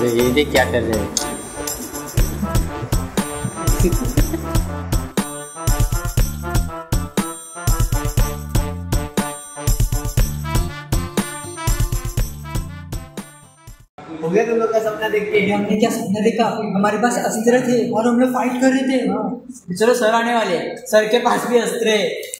अरे ये देख क्या कर रहे हैं। हो गया तुम लोग का सपना देख के। हमने क्या सपना देखा, हमारे पास अस्त्र थे और हम लोग फाइट कर रहे थे। चलो सर आने वाले हैं, सर के पास भी अस्त्र है।